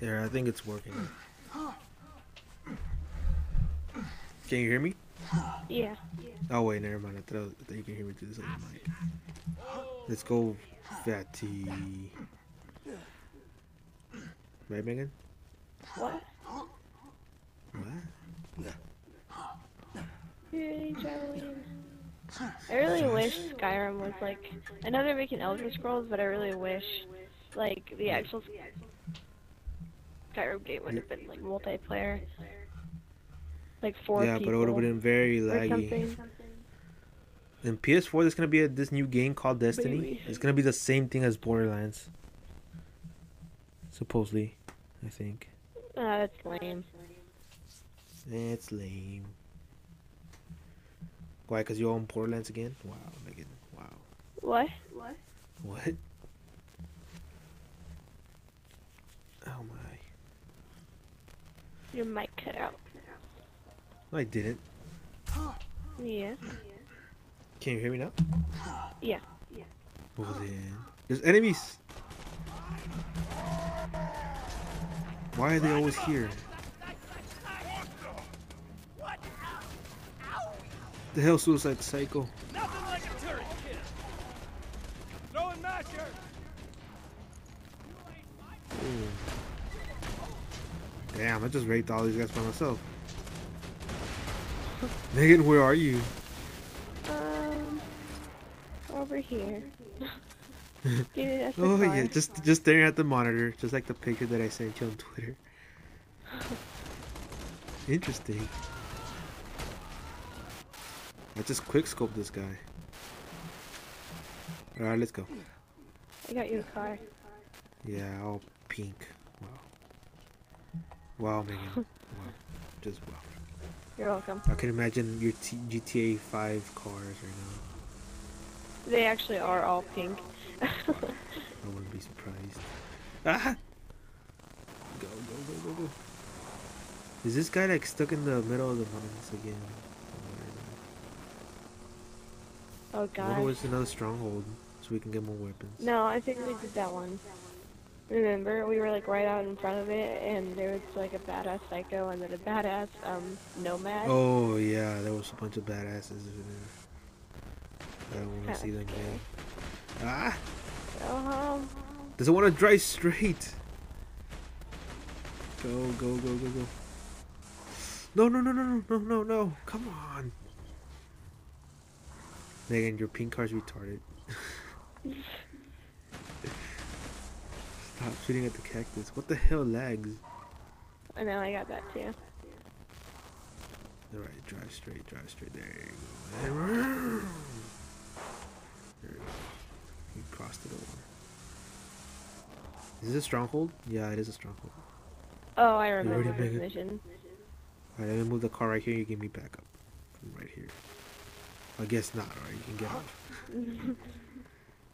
There, I think it's working. Can you hear me? Yeah. Oh wait, never mind. I thought you can hear me through this other mic. Let's go, Fatty. Right, Megan? What? What? I really wish Skyrim was like. I know they're making Elder Scrolls, but I really wish, like, the actual Skyrim game would have been like multiplayer, like four people. Yeah, but it would have been very laggy. And PS4, there's gonna be this new game called Destiny. Maybe. It's gonna be the same thing as Borderlands, supposedly. I think. That's lame. That's lame. Why? Because you own Borderlands again? Wow, Megan. Wow. What? What? What? Oh my. Your mic cut out. No, I didn't. Yeah. Can you hear me now? Yeah. Yeah. Well then. There's enemies! Why are they always here? The hell, suicide cycle. Nothing like a turret kid. No one match her. Damn, I just raped all these guys by myself. Megan, where are you? Over here. Dude, oh yeah, just staring at the monitor, just like the picture that I sent you on Twitter. Interesting. I just quick-scoped this guy. Alright, let's go. I got you a car. Yeah, all pink. Wow. Wow, Megan. Wow. Just wow. You're welcome. I can imagine your GTA 5 cars right now. They actually are all pink. I wouldn't be surprised. Ah! Go, go, go, go, go. Is this guy like stuck in the middle of the mountains again? Oh god. What was another stronghold so we can get more weapons? No, I think we did that one. Remember, we were like right out in front of it and there was like a badass psycho and then a badass nomad. Oh yeah, there was a bunch of badasses in there. I don't want to see them again. Ah! Go home. Doesn't want to drive straight. Go, go, go, go, go. No, no, no, no, no, no, no, no. Come on. Megan, your pink car's retarded. Stop shooting at the cactus. What the hell lags? I know, I got that too. Alright, drive straight, drive straight. There you go. There you go. You crossed it over. Is this a stronghold? Yeah, it is a stronghold. Oh, I remember this mission. Alright, I'm gonna move the car right here. You give me backup. From right here. I guess not, alright, you can get out.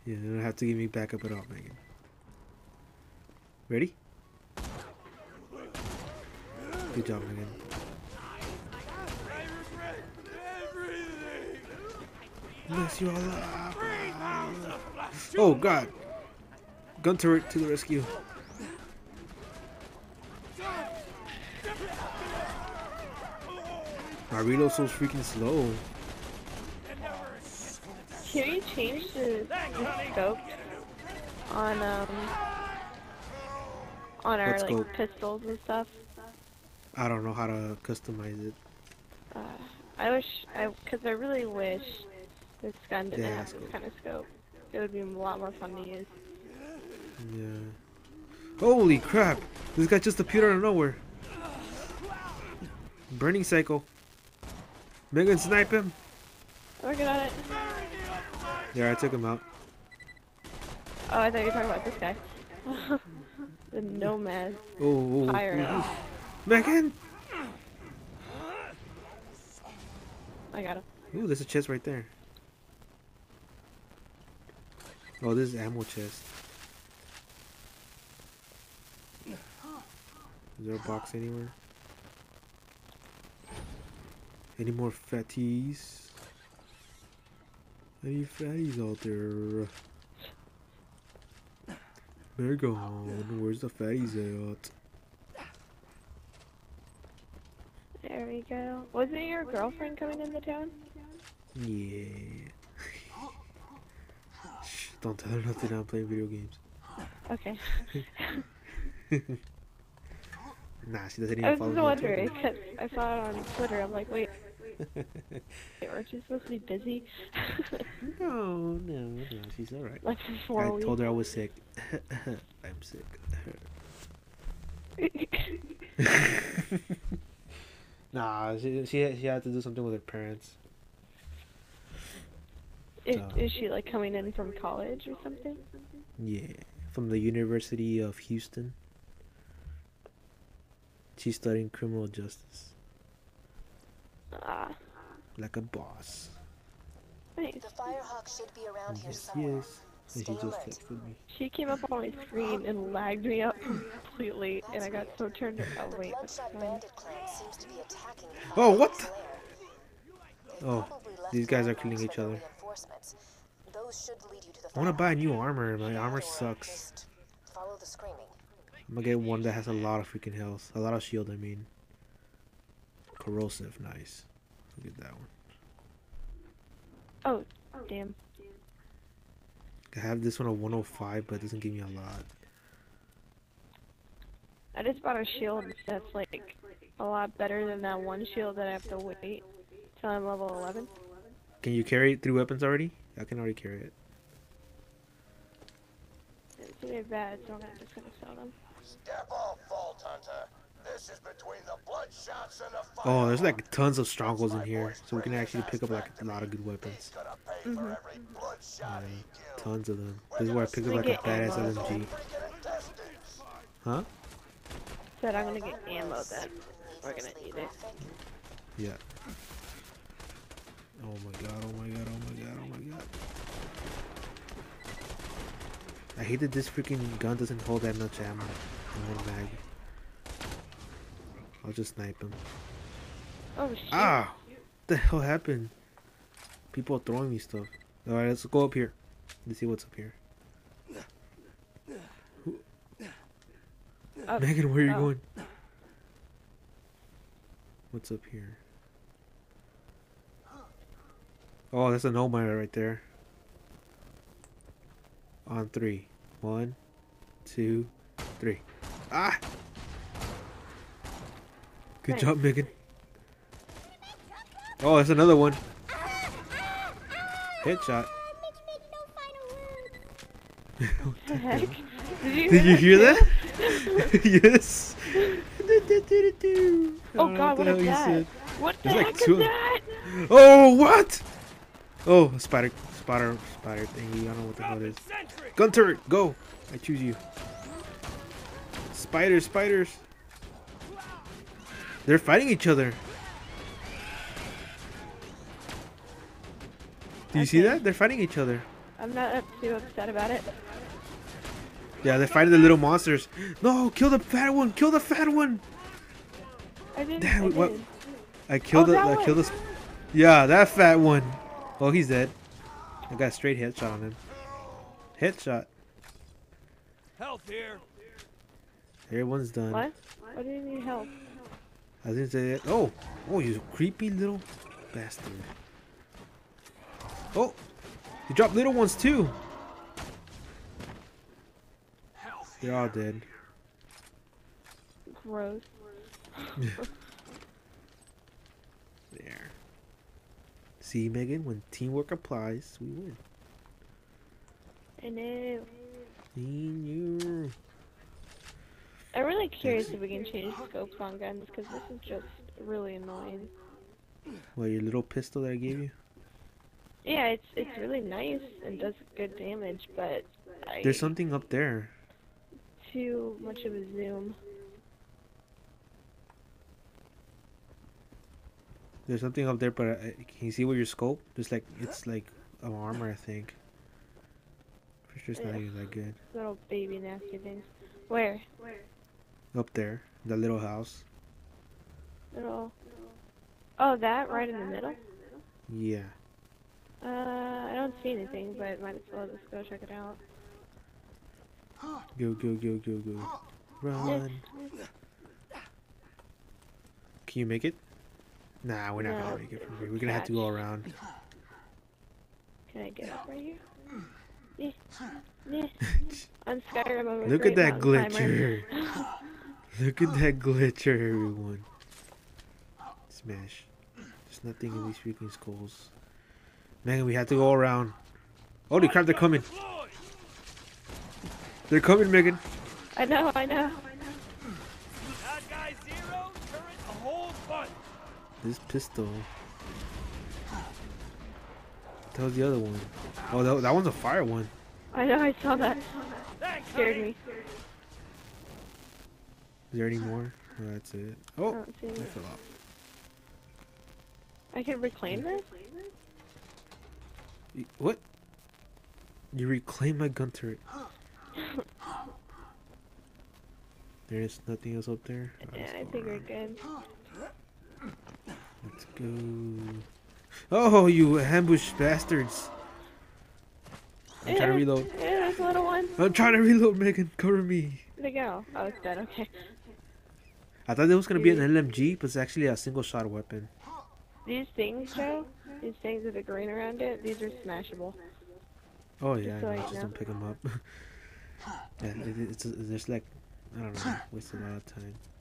Yeah, you don't have to give me backup at all, Megan. Ready? Good job, Megan. Mess you all up. Oh god! Gun turret to the rescue. My reload's so freaking slow. Can you change the scope on our like pistols and stuff? I don't know how to customize it. I really wish this gun didn't have this kind of scope. It would be a lot more fun to use. Yeah. Holy crap! This guy just appeared out of nowhere. Burning cycle. Megan, snipe him. I'm working on it. Yeah, I took him out. Oh, I thought you were talking about this guy. The nomad. Oh, Megan! I got him. Ooh, there's a chest right there. Oh, this is ammo chest. Is there a box anywhere? Any more fatties? Any fatties out there? They're gone. Where's the fatties at? There we go. Wasn't your girlfriend coming into town? Yeah. Shh, don't tell her nothing. I'm playing video games. Okay. Nah, she doesn't even follow me. I was just wondering, because I saw it on Twitter. I'm like, wait. Aren't you supposed to be busy? No, she's alright. Like for 4 weeks. I told her I was sick. I'm sick. Nah, she had to do something with her parents. Is she like coming in from college or something? Yeah, from the University of Houston. She's studying criminal justice. Like a boss. Nice. The Firehawk should be around here somewhere. Yes. She just texted me. She came up on my screen and lagged me up completely, and I got so turned away. Wait. Oh, what? Oh, these guys are killing each other. I want to buy a new armor. My armor sucks. I'm gonna get one that has a lot of freaking health, a lot of shield. I mean, corrosive, nice. I'll get that one. Oh, damn. I have this one at 105, but it doesn't give me a lot. I just bought a shield that's like a lot better than that one shield that I have to wait till I'm level 11. Can you carry it through weapons already? I can already carry it. It's really bad, so I'm just gonna sell them. Step off, Vault Hunter. This is between the bloodshots and the fire. Oh, there's like tons of strongholds in here, so we can actually pick up like a lot of good weapons. Tons of them. This is where I picked up like a badass LMG. Huh? Said I'm gonna get ammo then. We're gonna need it. Yeah. Oh my god, oh my god, oh my god, oh my god. I hate that this freaking gun doesn't hold that much ammo in one mag. I'll just snipe him. Oh shit. Ah! What the hell happened? People are throwing me stuff. Alright, let's go up here. Let's see what's up here. Megan, where are you going? What's up here? Oh, that's an Omira right there. On three. 1, 2, 3. Ah! Good job, Megan. Oh, that's another one. Headshot. What the heck? Did you hear that? Yes. Oh god, what is that? What the heck is that? Oh, what? Oh, spider thingy. I don't know what the hell it is. Gun turret, go! I choose you. Spiders. They're fighting each other. Do you see that? They're fighting each other. I'm not too upset about it. Yeah, they're fighting the little monsters. No, kill the fat one. Kill the fat one. I didn't. Damn, what? I killed the. Yeah, that fat one. Oh, he's dead. I got a straight headshot on him. Headshot. Health here. Everyone's done. What? Why do you need help? I didn't say that. Oh, you creepy little bastard. Oh, you dropped little ones too. They're all dead. Gross. There. See, Megan, when teamwork applies, we win. I know. I'm really curious if we can change scopes on guns, because this is just really annoying. What, your little pistol that I gave you? Yeah, it's really nice and does good damage, but there's something up there. Too much of a zoom. There's something up there, but can you see with your scope? Just like it's like an armor, I think. For sure, it's not even that good. Little baby nasty things. Where? Up there, the little house. Oh, that right in the middle? Yeah. I don't see anything, but might as well just go check it out. Go. Run. Can you make it? Nah, we're not gonna break it from here. We're gonna have to go around. Can I get up right here? I'm Skyrim over. Look at that glitcher. Look at that glitcher, everyone. Smash. There's nothing in these freaking skulls. Man, we have to go around. Holy crap, they're coming. They're coming, Megan. I know, I know. That guy zero, turret a whole bunch. This pistol. That was the other one. Oh, that one's a fire one. I know, I saw that. That scared me. Is there any more? Oh, that's it. Oh, I fell off. I can reclaim this? What? You reclaim my gun turret. There's nothing else up there? Yeah, I think we're good. Let's go. Oh, you ambushed bastards. I'm trying to reload. Yeah, there's a little one. I'm trying to reload, Megan. Cover me. Where'd it go? Oh, it's dead. Okay. I thought there was going to be an LMG, but it's actually a single shot weapon. These things, though, these things with the green around it, these are smashable. Oh, yeah, I just don't pick them up. Yeah, it's just like, I don't know, waste a lot of time.